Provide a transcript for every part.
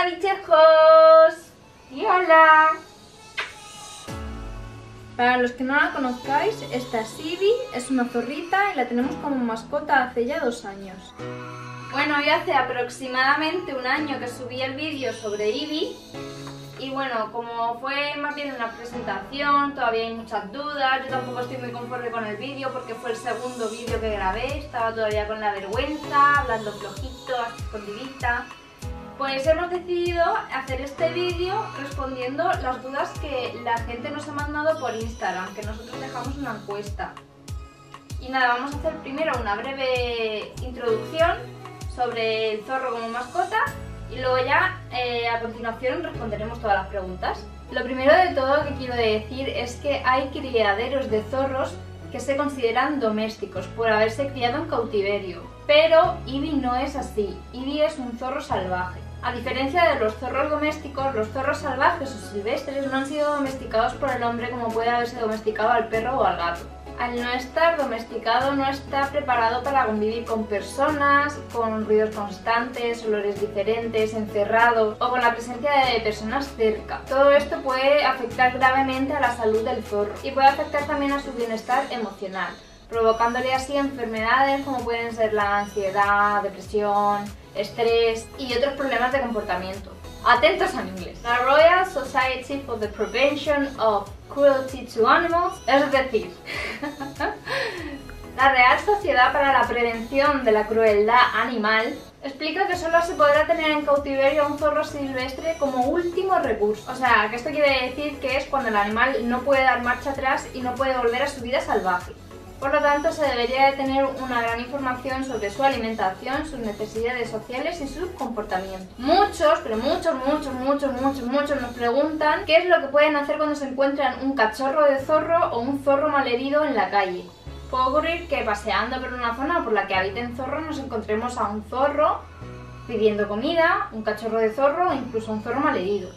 Hola, bichejos. Y hola. Para los que no la conozcáis, esta es Eevee, es una zorrita y la tenemos como mascota hace ya 2 años. Bueno, yo hace aproximadamente 1 año que subí el vídeo sobre Eevee. Y bueno, como fue más bien una presentación, todavía hay muchas dudas. Yo tampoco estoy muy conforme con el vídeo porque fue el segundo vídeo que grabé. Estaba todavía con la vergüenza, hablando flojito, escondidita. Pues hemos decidido hacer este vídeo respondiendo las dudas que la gente nos ha mandado por Instagram, que nosotros dejamos una encuesta. Y nada, vamos a hacer primero una breve introducción sobre el zorro como mascota y luego ya a continuación responderemos todas las preguntas. Lo primero de todo que quiero decir es que hay criaderos de zorros que se consideran domésticos por haberse criado en cautiverio, pero Eevee no es así. Eevee es un zorro salvaje. A diferencia de los zorros domésticos, los zorros salvajes o silvestres no han sido domesticados por el hombre como puede haberse domesticado al perro o al gato. Al no estar domesticado no está preparado para convivir con personas, con ruidos constantes, olores diferentes, encerrado o con la presencia de personas cerca. Todo esto puede afectar gravemente a la salud del zorro y puede afectar también a su bienestar emocional, provocándole así enfermedades como pueden ser la ansiedad, depresión, estrés y otros problemas de comportamiento. Atentos al inglés. La Royal Society for the Prevention of Cruelty to Animals, es decir, la Real Sociedad para la Prevención de la Crueldad Animal, explica que solo se podrá tener en cautiverio a un zorro silvestre como último recurso. O sea, que esto quiere decir que es cuando el animal no puede dar marcha atrás y no puede volver a su vida salvaje. Por lo tanto, se debería de tener una gran información sobre su alimentación, sus necesidades sociales y su comportamiento. Muchos, pero muchos nos preguntan qué es lo que pueden hacer cuando se encuentran un cachorro de zorro o un zorro malherido en la calle. Puede ocurrir que paseando por una zona por la que habiten zorros nos encontremos a un zorro pidiendo comida, un cachorro de zorro o incluso un zorro malherido.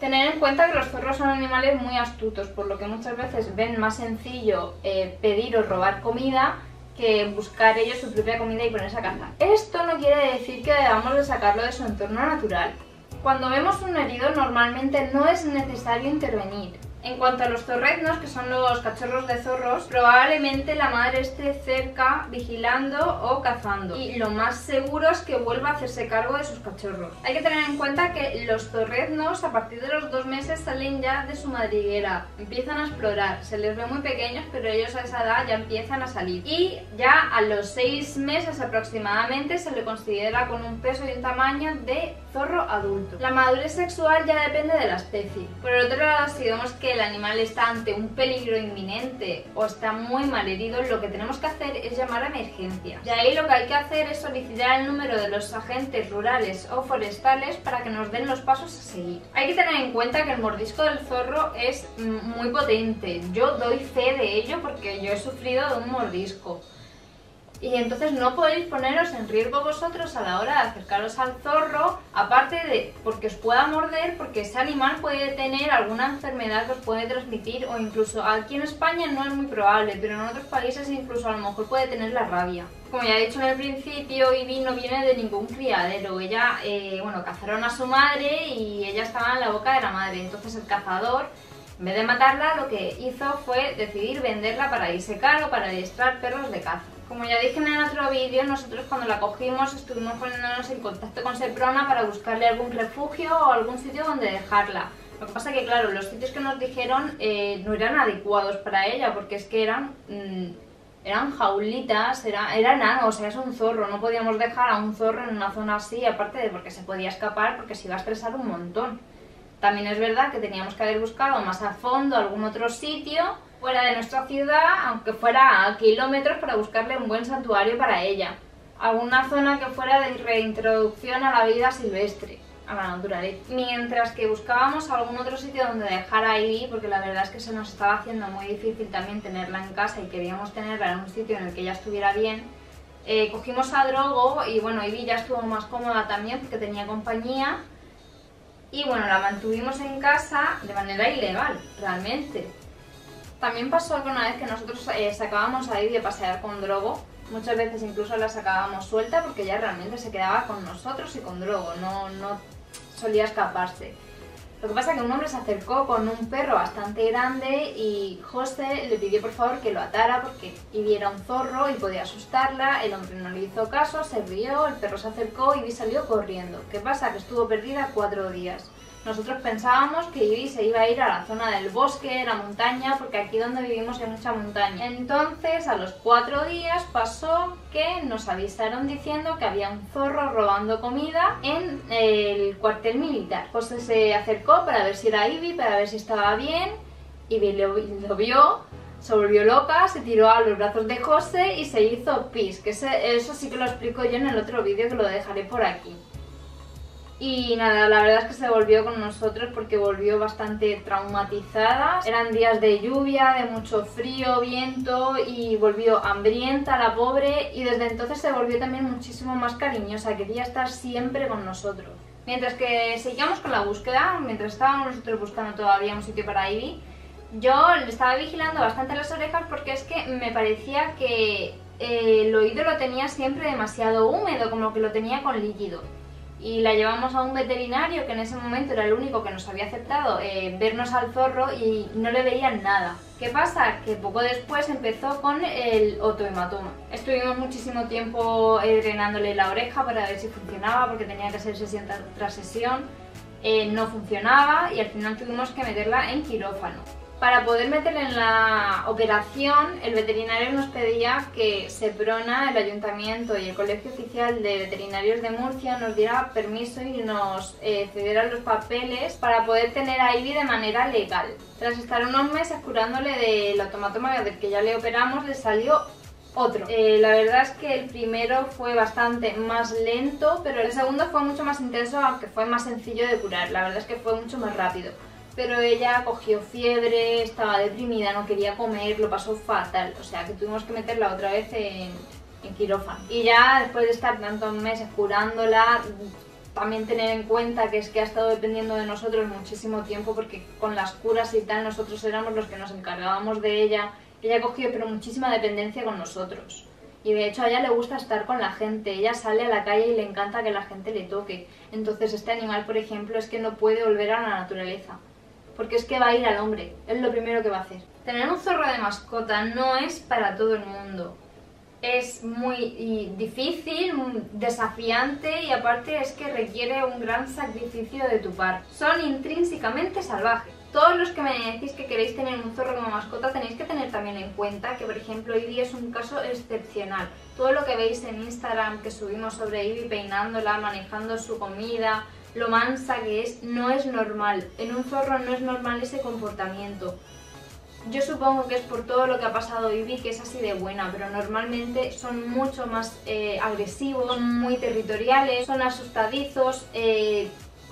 Tener en cuenta que los zorros son animales muy astutos, por lo que muchas veces ven más sencillo pedir o robar comida que buscar ellos su propia comida y ponerse a cazar. Esto no quiere decir que debamos de sacarlo de su entorno natural. Cuando vemos un herido normalmente no es necesario intervenir. En cuanto a los zorreznos, que son los cachorros de zorros, probablemente la madre esté cerca, vigilando o cazando. Y lo más seguro es que vuelva a hacerse cargo de sus cachorros. Hay que tener en cuenta que los zorreznos a partir de los 2 meses salen ya de su madriguera. Empiezan a explorar, se les ve muy pequeños, pero ellos a esa edad ya empiezan a salir. Y ya a los 6 meses aproximadamente se le considera con un peso y un tamaño de zorro adulto. La madurez sexual ya depende de la especie. Por el otro lado, si vemos que el animal está ante un peligro inminente o está muy mal herido, lo que tenemos que hacer es llamar a emergencia. Y ahí lo que hay que hacer es solicitar el número de los agentes rurales o forestales para que nos den los pasos a seguir. Hay que tener en cuenta que el mordisco del zorro es muy potente. Yo doy fe de ello porque yo he sufrido de un mordisco. Y entonces no podéis poneros en riesgo vosotros a la hora de acercaros al zorro, aparte de porque os pueda morder, porque ese animal puede tener alguna enfermedad que os puede transmitir, o incluso aquí en España no es muy probable, pero en otros países incluso a lo mejor puede tener la rabia. Como ya he dicho en el principio, Eevee no viene de ningún criadero. Ella, bueno, cazaron a su madre y ella estaba en la boca de la madre, entonces el cazador, en vez de matarla, lo que hizo fue decidir venderla para disecar o para adiestrar perros de caza. Como ya dije en el otro vídeo, nosotros cuando la cogimos estuvimos poniéndonos en contacto con Seprona para buscarle algún refugio o algún sitio donde dejarla. Lo que pasa que claro, los sitios que nos dijeron no eran adecuados para ella porque es que eran jaulitas, eran nada, o sea, es un zorro. No podíamos dejar a un zorro en una zona así, aparte de porque se podía escapar, porque se iba a estresar un montón. También es verdad que teníamos que haber buscado más a fondo algún otro sitio fuera de nuestra ciudad, aunque fuera a kilómetros, para buscarle un buen santuario para ella. Alguna zona que fuera de reintroducción a la vida silvestre, a la naturaleza. Mientras que buscábamos algún otro sitio donde dejar a Eevee, porque la verdad es que se nos estaba haciendo muy difícil también tenerla en casa y queríamos tenerla en un sitio en el que ella estuviera bien, cogimos a Drogo y bueno, Eevee ya estuvo más cómoda también porque tenía compañía. Y bueno, la mantuvimos en casa de manera ilegal, realmente. También pasó alguna vez que nosotros sacábamos a Eevee a pasear con Drogo. Muchas veces incluso la sacábamos suelta porque ya realmente se quedaba con nosotros y con Drogo. No solía escaparse. Lo que pasa es que un hombre se acercó con un perro bastante grande y José le pidió por favor que lo atara porque Eevee era un zorro y podía asustarla. El hombre no le hizo caso, se rió, el perro se acercó y Eevee salió corriendo. ¿Qué pasa? Que estuvo perdida 4 días. Nosotros pensábamos que Eevee se iba a ir a la zona del bosque, la montaña, porque aquí donde vivimos hay mucha montaña. Entonces, a los 4 días pasó que nos avisaron diciendo que había un zorro robando comida en el cuartel militar. José se acercó para ver si era Eevee, para ver si estaba bien. Eevee lo vio, se volvió loca, se tiró a los brazos de José y se hizo pis. Que eso sí que lo explico yo en el otro vídeo, que lo dejaré por aquí. Y nada, la verdad es que se volvió con nosotros porque volvió bastante traumatizada. Eran días de lluvia, de mucho frío, viento, y volvió hambrienta la pobre, y desde entonces se volvió también muchísimo más cariñosa, quería estar siempre con nosotros. Mientras que seguíamos con la búsqueda, mientras estábamos nosotros buscando todavía un sitio para Eevee, yo le estaba vigilando bastante las orejas porque es que me parecía que el oído lo tenía siempre demasiado húmedo, como que lo tenía con líquido. Y la llevamos a un veterinario que en ese momento era el único que nos había aceptado vernos al zorro, y no le veían nada. ¿Qué pasa? Que poco después empezó con el otohematoma. Estuvimos muchísimo tiempo drenándole la oreja para ver si funcionaba, porque tenía que hacer sesión tras sesión. No funcionaba y al final tuvimos que meterla en quirófano. Para poder meterla en la operación, el veterinario nos pedía que Seprona, el ayuntamiento y el Colegio Oficial de Veterinarios de Murcia nos diera permiso y nos cedieran los papeles para poder tener a Eevee de manera legal. Tras estar unos meses curándole del otomatoma del que ya le operamos, le salió otro. La verdad es que el primero fue bastante más lento, pero el segundo fue mucho más intenso, aunque fue más sencillo de curar. La verdad es que fue mucho más rápido. Pero ella cogió fiebre, estaba deprimida, no quería comer, lo pasó fatal. O sea que tuvimos que meterla otra vez en quirófano. Y ya después de estar tantos meses curándola, también tener en cuenta que es que ha estado dependiendo de nosotros muchísimo tiempo, porque con las curas y tal nosotros éramos los que nos encargábamos de ella. Ella cogió pero muchísima dependencia con nosotros. Y de hecho a ella le gusta estar con la gente, ella sale a la calle y le encanta que la gente le toque. Entonces este animal, por ejemplo, es que no puede volver a la naturaleza. Porque es que va a ir al hombre, es lo primero que va a hacer. Tener un zorro de mascota no es para todo el mundo. Es muy difícil, muy desafiante, y aparte es que requiere un gran sacrificio de tu parte. Son intrínsecamente salvajes. Todos los que me decís que queréis tener un zorro como mascota tenéis que tener también en cuenta que, por ejemplo, Eevee es un caso excepcional. Todo lo que veis en Instagram que subimos sobre Eevee peinándola, manejando su comida, lo mansa que es, no es normal. En un zorro no es normal ese comportamiento. Yo supongo que es por todo lo que ha pasado Eevee que es así de buena, pero normalmente son mucho más agresivos, son muy territoriales, son asustadizos.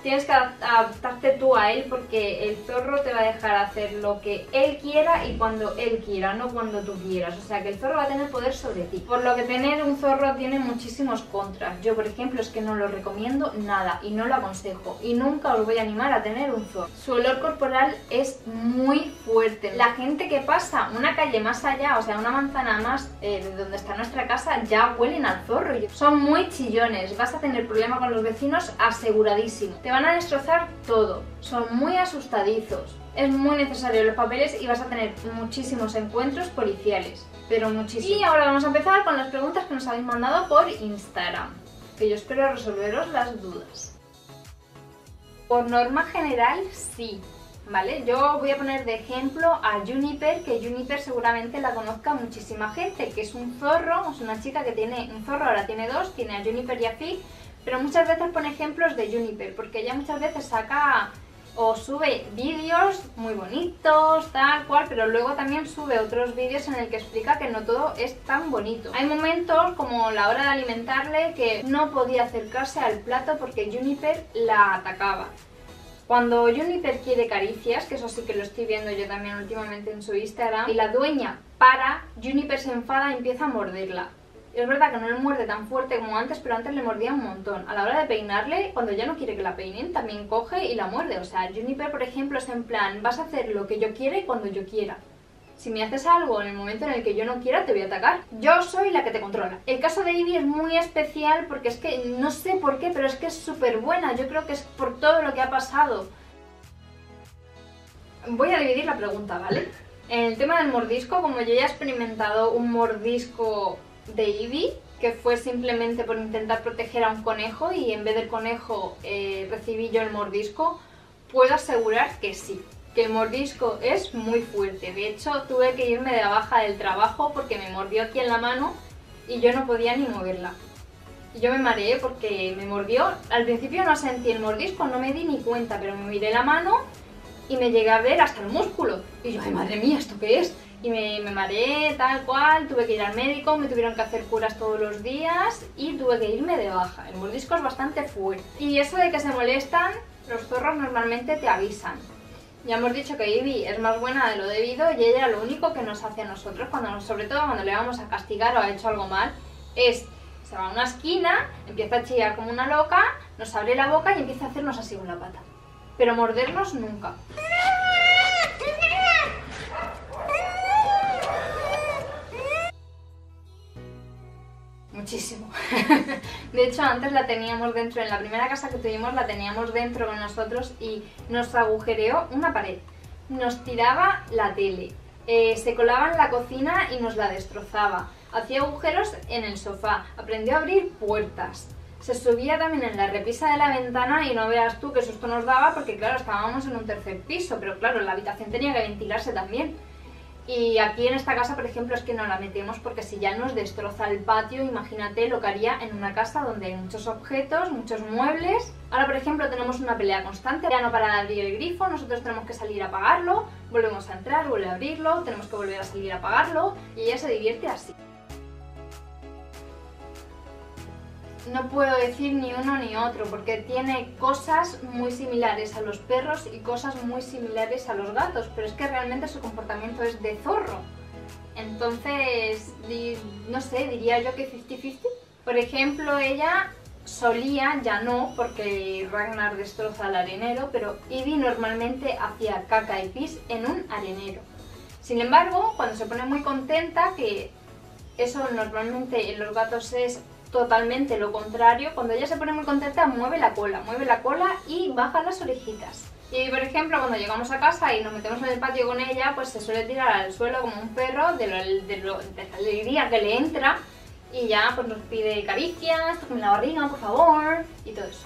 Tienes que adaptarte tú a él, porque el zorro te va a dejar hacer lo que él quiera y cuando él quiera, no cuando tú quieras. O sea que el zorro va a tener poder sobre ti. Por lo que tener un zorro tiene muchísimos contras. Yo, por ejemplo, es que no lo recomiendo nada y no lo aconsejo. Y nunca os voy a animar a tener un zorro. Su olor corporal es muy fuerte. La gente que pasa una calle más allá, o sea, una manzana más de donde está nuestra casa, ya huelen al zorro. Son muy chillones. Vas a tener problema con los vecinos aseguradísimo. Van a destrozar todo, son muy asustadizos, es muy necesario los papeles y vas a tener muchísimos encuentros policiales, pero muchísimos. Y ahora vamos a empezar con las preguntas que nos habéis mandado por Instagram, que yo espero resolveros las dudas. Por norma general, sí, ¿vale? Yo voy a poner de ejemplo a Juniper, que Juniper seguramente la conozca muchísima gente, que es un zorro, es una chica que tiene un zorro, ahora tiene dos, tiene a Juniper y a Pip. Pero muchas veces pone ejemplos de Juniper, porque ella muchas veces saca o sube vídeos muy bonitos, tal cual, pero luego también sube otros vídeos en el que explica que no todo es tan bonito. Hay momentos, como la hora de alimentarle, que no podía acercarse al plato porque Juniper la atacaba. Cuando Juniper quiere caricias, que eso sí que lo estoy viendo yo también últimamente en su Instagram, y la dueña para, Juniper se enfada y empieza a morderla. Es verdad que no le muerde tan fuerte como antes, pero antes le mordía un montón. A la hora de peinarle, cuando ya no quiere que la peinen, también coge y la muerde. O sea, Juniper, por ejemplo, es en plan, vas a hacer lo que yo quiera y cuando yo quiera. Si me haces algo en el momento en el que yo no quiera, te voy a atacar. Yo soy la que te controla. El caso de Eevee es muy especial porque es que no sé por qué, pero es que es súper buena. Yo creo que es por todo lo que ha pasado. Voy a dividir la pregunta, ¿vale? En el tema del mordisco, como yo ya he experimentado un mordisco de Eevee, que fue simplemente por intentar proteger a un conejo y en vez del conejo recibí yo el mordisco, puedo asegurar que sí, que el mordisco es muy fuerte. De hecho, tuve que irme de la baja del trabajo porque me mordió aquí en la mano y yo no podía ni moverla. Yo me mareé porque me mordió. Al principio no sentí el mordisco, no me di ni cuenta, pero me miré la mano y me llegué a ver hasta el músculo. Y yo, ay madre mía, ¿esto qué es? Y me mareé, tal cual, tuve que ir al médico, me tuvieron que hacer curas todos los días y tuve que irme de baja. El mordisco es bastante fuerte. Y eso de que se molestan, los zorros normalmente te avisan. Ya hemos dicho que Eevee es más buena de lo debido y ella lo único que nos hace a nosotros, sobre todo cuando le vamos a castigar o ha hecho algo mal, es se va a una esquina, empieza a chillar como una loca, nos abre la boca y empieza a hacernos así con la pata. Pero mordernos nunca. Muchísimo. De hecho, antes la teníamos dentro, en la primera casa que tuvimos la teníamos dentro con nosotros y nos agujereó una pared, nos tiraba la tele, se colaba en la cocina y nos la destrozaba, hacía agujeros en el sofá, aprendió a abrir puertas, se subía también en la repisa de la ventana y no veas tú qué susto nos daba porque claro, estábamos en un tercer piso, pero claro, la habitación tenía que ventilarse también. Y aquí en esta casa, por ejemplo, es que no la metemos porque si ya nos destroza el patio, imagínate lo que haría en una casa donde hay muchos objetos, muchos muebles. Ahora, por ejemplo, tenemos una pelea constante, ya no para de abrir el grifo, nosotros tenemos que salir a apagarlo, volvemos a entrar, vuelve a abrirlo, tenemos que volver a salir a apagarlo y ella se divierte así. No puedo decir ni uno ni otro porque tiene cosas muy similares a los perros y cosas muy similares a los gatos, pero es que realmente su comportamiento es de zorro. Entonces, no sé, diría yo que 50-50. Por ejemplo, ella solía, ya no, porque Ragnar destroza el arenero, pero Eevee normalmente hacía caca y pis en un arenero. Sin embargo, cuando se pone muy contenta, que eso normalmente en los gatos es totalmente lo contrario, cuando ella se pone muy contenta mueve la cola y baja las orejitas. Y por ejemplo cuando llegamos a casa y nos metemos en el patio con ella, pues se suele tirar al suelo como un perro de la alegría que le entra y ya pues nos pide caricias, tócame la barriga por favor y todo eso.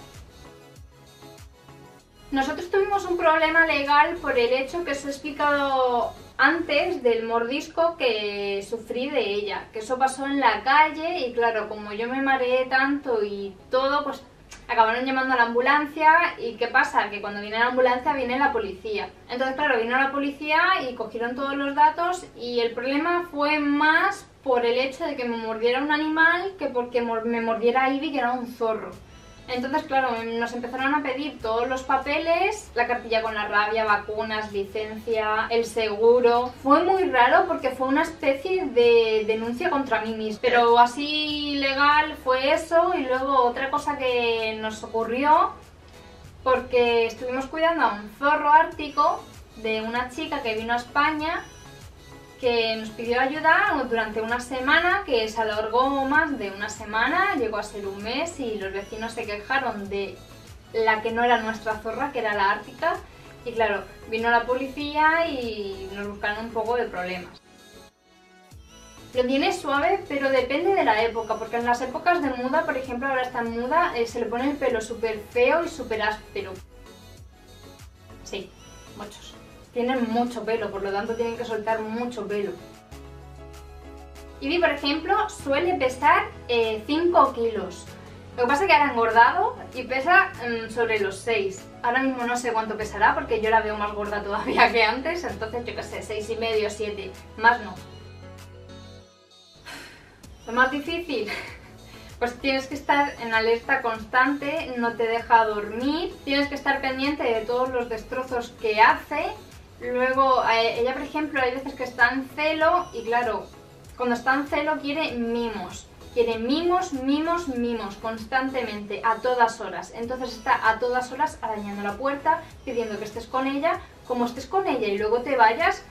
Nosotros tuvimos un problema legal por el hecho que os he explicado antes del mordisco que sufrí de ella, que eso pasó en la calle y claro, como yo me mareé tanto y todo, pues acabaron llamando a la ambulancia y ¿qué pasa? Que cuando viene la ambulancia viene la policía. Entonces claro, vino la policía y cogieron todos los datos y el problema fue más por el hecho de que me mordiera un animal que porque me mordiera Eevee, que era un zorro. Entonces, claro, nos empezaron a pedir todos los papeles, la cartilla con la rabia, vacunas, licencia, el seguro. Fue muy raro porque fue una especie de denuncia contra mí misma. Pero así legal fue eso y luego otra cosa que nos ocurrió porque estuvimos cuidando a un zorro ártico de una chica que vino a España que nos pidió ayuda durante una semana, que se alargó más de una semana, llegó a ser un mes y los vecinos se quejaron de la que no era nuestra zorra, que era la ártica, y claro, vino la policía y nos buscaron un poco de problemas. Lo tiene suave, pero depende de la época, porque en las épocas de muda, por ejemplo ahora está en muda, se le pone el pelo súper feo y súper áspero. Sí, muchos. Tienen mucho pelo, por lo tanto tienen que soltar mucho pelo. Eevee, por ejemplo, suele pesar 5 kilos. Lo que pasa es que ahora ha engordado y pesa sobre los 6. Ahora mismo no sé cuánto pesará porque yo la veo más gorda todavía que antes, entonces yo qué sé, 6,5, 7, más no. Lo más difícil, pues tienes que estar en alerta constante, no te deja dormir, tienes que estar pendiente de todos los destrozos que hace. Luego, ella por ejemplo, hay veces que está en celo y claro, cuando está en celo quiere mimos, mimos, mimos constantemente, a todas horas. Entonces está a todas horas arañando la puerta, pidiendo que estés con ella, como estés con ella y luego te vayas,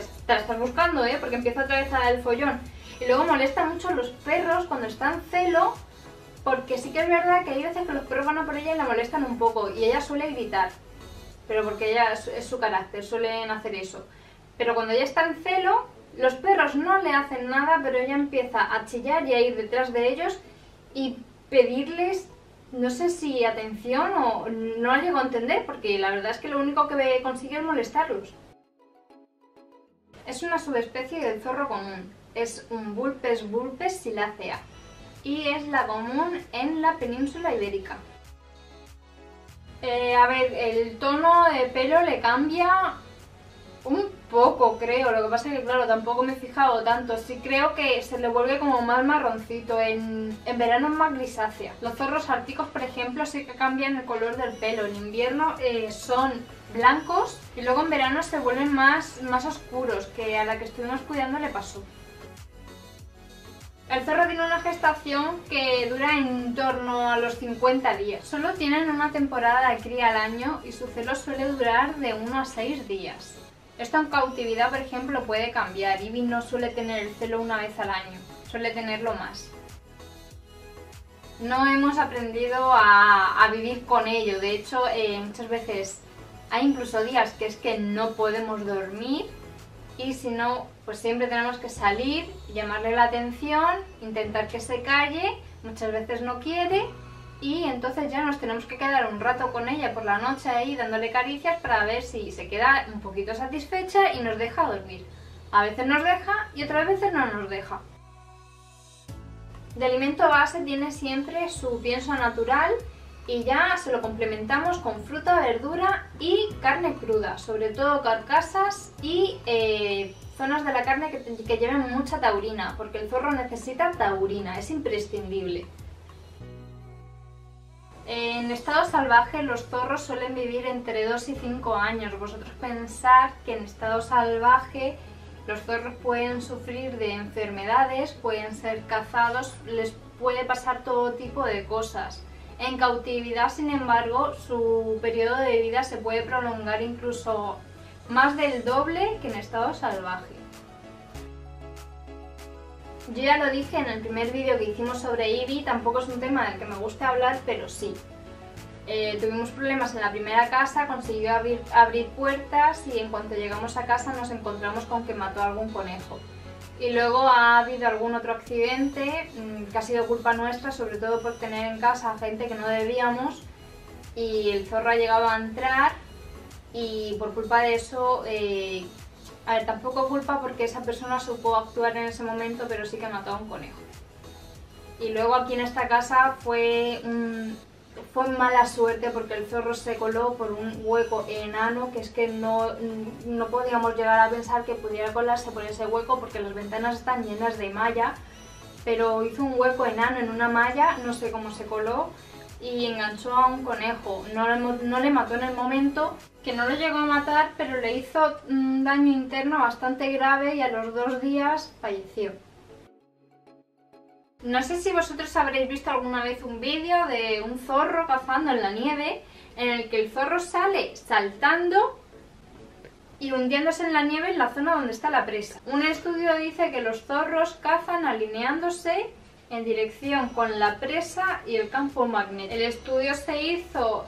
te la estás buscando, ¿eh? Porque empieza otra vez a dar el follón. Y luego molesta mucho a los perros cuando están celo, porque sí que es verdad que hay veces que los perros van a por ella y la molestan un poco, y ella suele gritar, pero porque ella es su carácter, suelen hacer eso. Pero cuando ella está en celo, los perros no le hacen nada, pero ella empieza a chillar y a ir detrás de ellos y pedirles, no sé si atención o no llego a entender, porque la verdad es que lo único que consigue es molestarlos. Es una subespecie del zorro común. Es un vulpes vulpes silacea y es la común en la península ibérica. A ver, el tono de pelo le cambia un poco, creo. Lo que pasa es que, claro, tampoco me he fijado tanto. Sí creo que se le vuelve como más marroncito. En verano es más grisácea. Los zorros árticos, por ejemplo, sí que cambian el color del pelo. En invierno son blancos y luego en verano se vuelven más oscuros, que a la que estuvimos cuidando le pasó. El zorro tiene una gestación que dura en torno a los 50 días. Solo tienen una temporada de cría al año y su celo suele durar de 1 a 6 días. Esto en cautividad, por ejemplo, puede cambiar. Eevee no suele tener el celo una vez al año, suele tenerlo más. No hemos aprendido a vivir con ello. De hecho, muchas veces hay incluso días que es que no podemos dormir. Y si no, pues siempre tenemos que salir, llamarle la atención, intentar que se calle, muchas veces no quiere y entonces ya nos tenemos que quedar un rato con ella por la noche ahí dándole caricias para ver si se queda un poquito satisfecha y nos deja dormir. A veces nos deja y otras veces no nos deja. De alimento base tiene siempre su pienso natural y ya se lo complementamos con fruta, verdura y carne cruda, sobre todo carcasas y zonas de la carne que lleven mucha taurina, porque el zorro necesita taurina, es imprescindible. En estado salvaje los zorros suelen vivir entre 2 y 5 años. Vosotros pensad que en estado salvaje los zorros pueden sufrir de enfermedades, pueden ser cazados, les puede pasar todo tipo de cosas. En cautividad, sin embargo, su periodo de vida se puede prolongar incluso más del doble que en estado salvaje. Yo ya lo dije en el primer vídeo que hicimos sobre Eevee, tampoco es un tema del que me guste hablar, pero sí. Tuvimos problemas en la primera casa, consiguió abrir puertas y en cuanto llegamos a casa nos encontramos con que mató a algún conejo. Y luego ha habido algún otro accidente que ha sido culpa nuestra, sobre todo por tener en casa a gente que no debíamos, y el zorro ha llegado a entrar y por culpa de eso, a ver, tampoco culpa porque esa persona supo actuar en ese momento, pero sí que mató a un conejo. Y luego aquí en esta casa fue mala suerte porque el zorro se coló por un hueco enano que es que no podíamos llegar a pensar que pudiera colarse por ese hueco porque las ventanas están llenas de malla, pero hizo un hueco enano en una malla, no sé cómo se coló y enganchó a un conejo. No le mató en el momento, que no lo llegó a matar, pero le hizo un daño interno bastante grave y a los 2 días falleció. No sé si vosotros habréis visto alguna vez un vídeo de un zorro cazando en la nieve, en el que el zorro sale saltando y hundiéndose en la nieve en la zona donde está la presa. Un estudio dice que los zorros cazan alineándose en dirección con la presa y el campo magnético. El estudio se hizo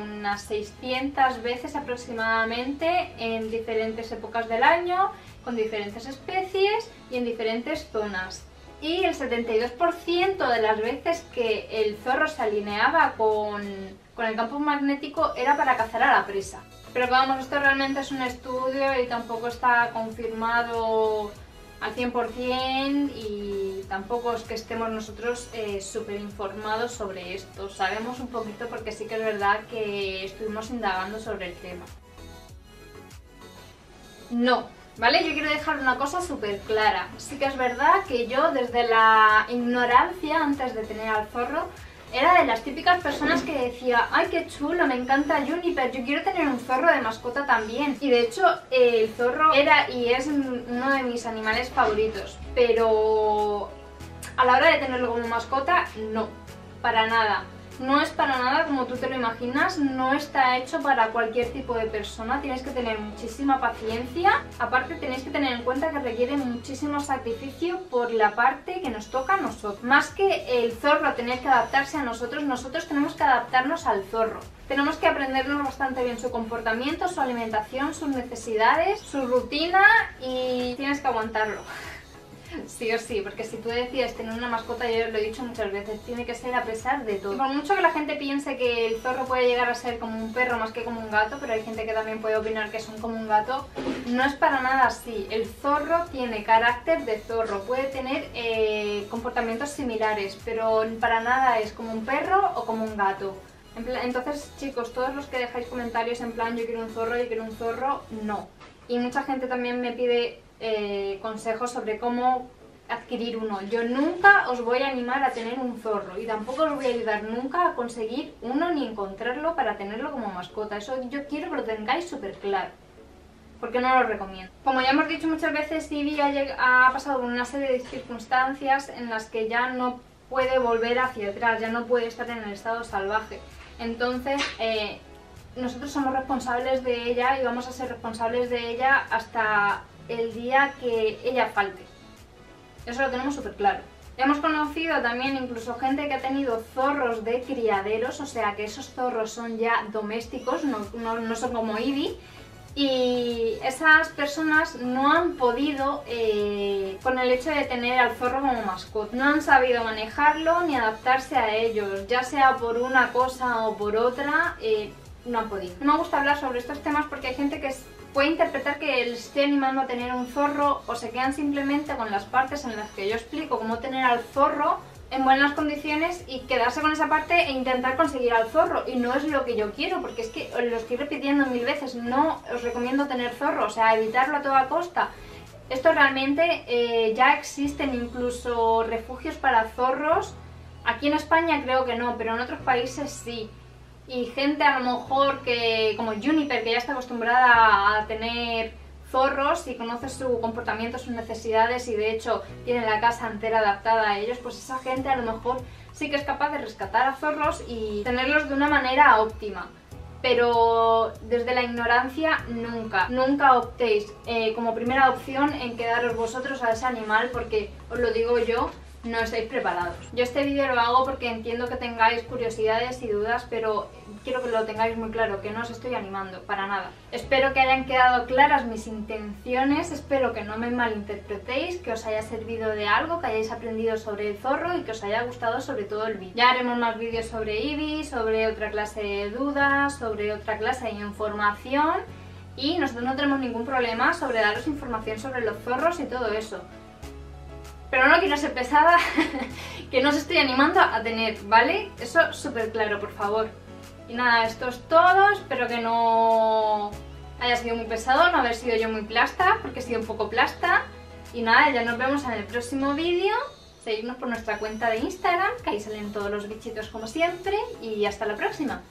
unas 600 veces aproximadamente en diferentes épocas del año, con diferentes especies y en diferentes zonas. Y el 72% de las veces que el zorro se alineaba con el campo magnético era para cazar a la presa. Pero vamos, esto realmente es un estudio y tampoco está confirmado al 100% y tampoco es que estemos nosotros súper informados sobre esto. Sabemos un poquito porque sí que es verdad que estuvimos indagando sobre el tema. No. ¿Vale? Yo quiero dejar una cosa súper clara. Sí que es verdad que yo desde la ignorancia, antes de tener al zorro, era de las típicas personas que decía ¡ay, qué chulo! Me encanta Juniper, yo quiero tener un zorro de mascota también. Y de hecho el zorro era y es uno de mis animales favoritos, pero a la hora de tenerlo como mascota, no, para nada. No es para nada como tú te lo imaginas, no está hecho para cualquier tipo de persona, tienes que tener muchísima paciencia. Aparte tenéis que tener en cuenta que requiere muchísimo sacrificio por la parte que nos toca a nosotros. Más que el zorro tener que adaptarse a nosotros, nosotros tenemos que adaptarnos al zorro. Tenemos que aprendernos bastante bien su comportamiento, su alimentación, sus necesidades, su rutina y tienes que aguantarlo. Sí o sí, porque si tú decides tener una mascota, yo lo he dicho muchas veces, tiene que ser a pesar de todo. Y por mucho que la gente piense que el zorro puede llegar a ser como un perro más que como un gato, pero hay gente que también puede opinar que son como un gato, no es para nada así. El zorro tiene carácter de zorro, puede tener comportamientos similares, pero para nada es como un perro o como un gato. Entonces, chicos, todos los que dejáis comentarios en plan yo quiero un zorro, yo quiero un zorro, no. Y mucha gente también me pide consejos sobre cómo adquirir uno. Yo nunca os voy a animar a tener un zorro y tampoco os voy a ayudar nunca a conseguir uno ni encontrarlo para tenerlo como mascota. Eso yo quiero que lo tengáis súper claro, porque no lo recomiendo. Como ya hemos dicho muchas veces, Eevee ha pasado por una serie de circunstancias en las que ya no puede volver hacia atrás, ya no puede estar en el estado salvaje. Entonces, nosotros somos responsables de ella y vamos a ser responsables de ella hasta el día que ella falte. Eso lo tenemos súper claro. Ya hemos conocido también incluso gente que ha tenido zorros de criaderos, o sea que esos zorros son ya domésticos, no son como Eevee. Y esas personas no han podido con el hecho de tener al zorro como mascota. No han sabido manejarlo ni adaptarse a ellos, ya sea por una cosa o por otra, no han podido. No me gusta hablar sobre estos temas porque hay gente que puede interpretar que les estoy animando a tener un zorro o se quedan simplemente con las partes en las que yo explico cómo tener al zorro en buenas condiciones y quedarse con esa parte e intentar conseguir al zorro, y no es lo que yo quiero, porque es que os lo estoy repitiendo mil veces, no os recomiendo tener zorro, o sea, evitarlo a toda costa. Esto realmente ya existen incluso refugios para zorros, aquí en España creo que no, pero en otros países sí. Y gente a lo mejor que, como Juniper, que ya está acostumbrada a tener zorros y conoce su comportamiento, sus necesidades y de hecho tiene la casa entera adaptada a ellos, pues esa gente a lo mejor sí que es capaz de rescatar a zorros y tenerlos de una manera óptima. Pero desde la ignorancia nunca optéis como primera opción en quedaros vosotros a ese animal, porque os lo digo yo, no estáis preparados. Yo este vídeo lo hago porque entiendo que tengáis curiosidades y dudas, pero quiero que lo tengáis muy claro, que no os estoy animando, para nada. Espero que hayan quedado claras mis intenciones, espero que no me malinterpretéis, que os haya servido de algo, que hayáis aprendido sobre el zorro y que os haya gustado sobre todo el vídeo. Ya haremos más vídeos sobre Eevee, sobre otra clase de dudas, sobre otra clase de información, y nosotros no tenemos ningún problema sobre daros información sobre los zorros y todo eso. Pero no quiero ser pesada, que no os estoy animando a tener, ¿vale? Eso súper claro, por favor. Y nada, esto es todo, espero que no haya sido muy pesado, no haber sido yo muy plasta, porque he sido un poco plasta. Y nada, ya nos vemos en el próximo vídeo. Seguidnos por nuestra cuenta de Instagram, que ahí salen todos los bichitos como siempre. Y hasta la próxima.